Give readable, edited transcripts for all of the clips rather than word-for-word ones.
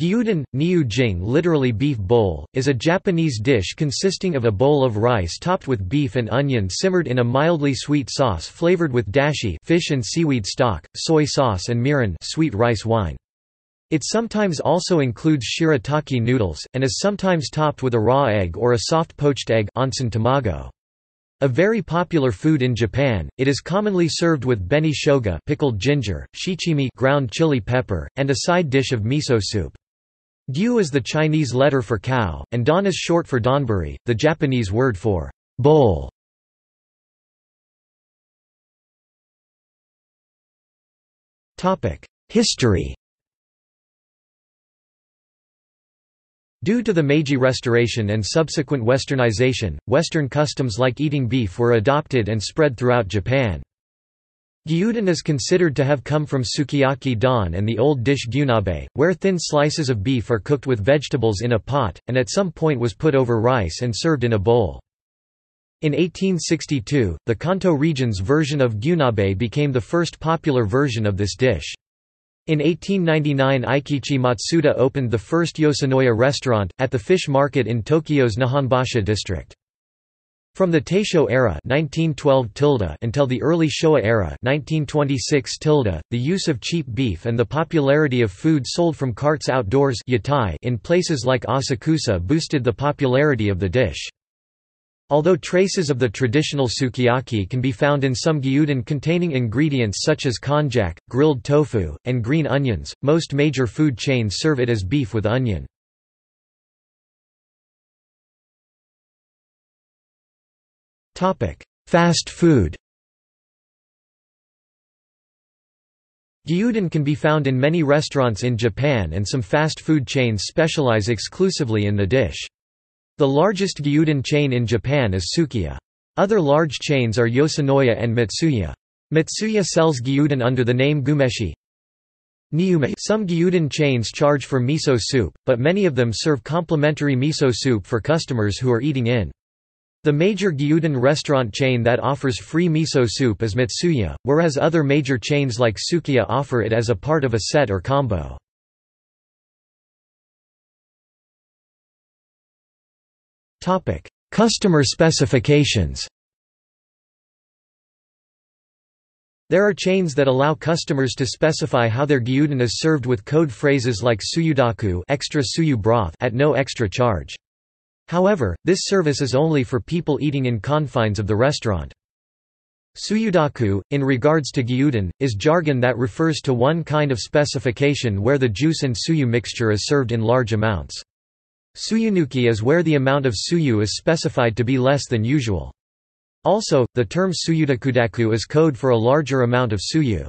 Gyūdon, niu-jing literally beef bowl, is a Japanese dish consisting of a bowl of rice topped with beef and onion simmered in a mildly sweet sauce flavored with dashi fish and seaweed stock, soy sauce and mirin sweet rice wine. It sometimes also includes shirataki noodles, and is sometimes topped with a raw egg or a soft poached egg onsen tamago. A very popular food in Japan, it is commonly served with beni shoga pickled ginger, shichimi ground chili pepper, and a side dish of miso soup. Gyu is the Chinese letter for cow, and don is short for donburi, the Japanese word for bowl. History. Due to the Meiji Restoration and subsequent westernization, Western customs like eating beef were adopted and spread throughout Japan. Gyūdon is considered to have come from sukiyaki don and the old dish gyunabe, where thin slices of beef are cooked with vegetables in a pot, and at some point was put over rice and served in a bowl. In 1862, the Kanto region's version of gyunabe became the first popular version of this dish. In 1899, Aikichi Matsuda opened the first Yoshinoya restaurant, at the fish market in Tokyo's Nihonbashi district. From the Taisho era (1912) until the early Showa era (1926), the use of cheap beef and the popularity of food sold from carts outdoors in places like Asakusa boosted the popularity of the dish. Although traces of the traditional sukiyaki can be found in some gyūdon containing ingredients such as konjac, grilled tofu, and green onions, most major food chains serve it as beef with onion. Fast food. Gyūdon can be found in many restaurants in Japan, and some fast food chains specialize exclusively in the dish. The largest gyūdon chain in Japan is Sukiya. Other large chains are Yoshinoya and Matsuya. Matsuya sells gyūdon under the name Gumeshi. Some gyūdon chains charge for miso soup, but many of them serve complimentary miso soup for customers who are eating in. The major gyūdon restaurant chain that offers free miso soup is Matsuya, whereas other major chains like Sukiya offer it as a part of a set or combo. Customer specifications. There are chains that allow customers to specify how their gyūdon is served with code phrases like tsuyudaku extra suyu broth at no extra charge. However, this service is only for people eating in confines of the restaurant. Tsuyudaku, in regards to gyūdon, is jargon that refers to one kind of specification where the juice and suyu mixture is served in large amounts. Tsuyunuki is where the amount of suyu is specified to be less than usual. Also, the term tsuyudakudaku is code for a larger amount of suyu.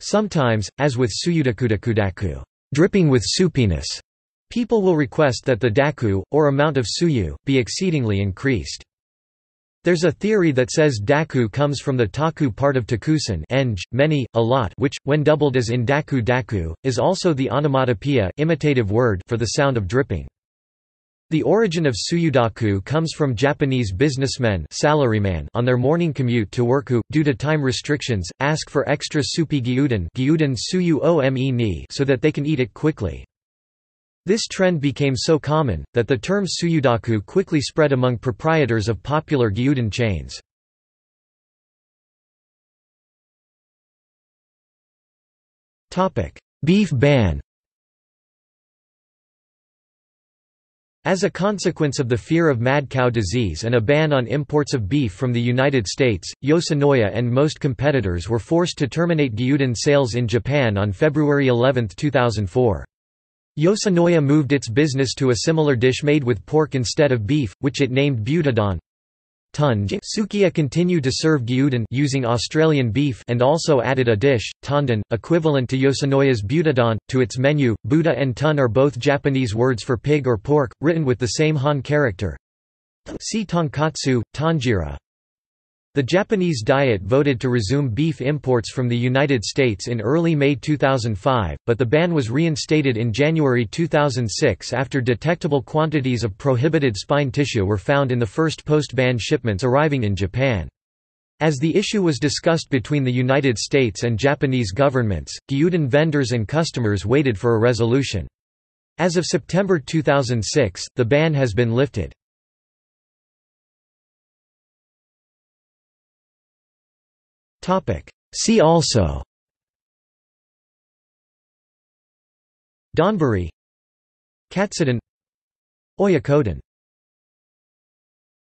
Sometimes, as with tsuyudakudakudaku, dripping with soupiness, people will request that the daku, or amount of suyu, be exceedingly increased. There's a theory that says daku comes from the taku part of takusan eng, many, a lot, which, when doubled as in daku daku, is also the onomatopoeia imitative word for the sound of dripping. The origin of tsuyudaku comes from Japanese businessmen salaryman on their morning commute to work who, due to time restrictions, ask for extra supi gyūdon suyu ome so that they can eat it quickly. This trend became so common, that the term tsuyudaku quickly spread among proprietors of popular gyūdon chains. Beef ban. As a consequence of the fear of mad cow disease and a ban on imports of beef from the United States, Yoshinoya and most competitors were forced to terminate gyūdon sales in Japan on February 11, 2004. Yoshinoya moved its business to a similar dish made with pork instead of beef, which it named Butadon. Sukiya continued to serve gyūdon using Australian beef and also added a dish, tondon, equivalent to Yoshinoya's Butadon, to its menu. Buddha and ton are both Japanese words for pig or pork, written with the same Han character. See Tonkatsu, Tanjira. The Japanese Diet voted to resume beef imports from the United States in early May 2005, but the ban was reinstated in January 2006 after detectable quantities of prohibited spine tissue were found in the first post-ban shipments arriving in Japan. As the issue was discussed between the United States and Japanese governments, gyūdon vendors and customers waited for a resolution. As of September 2006, the ban has been lifted. See also: Donburi, Katsudon, Oyakodon.